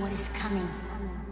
What is coming?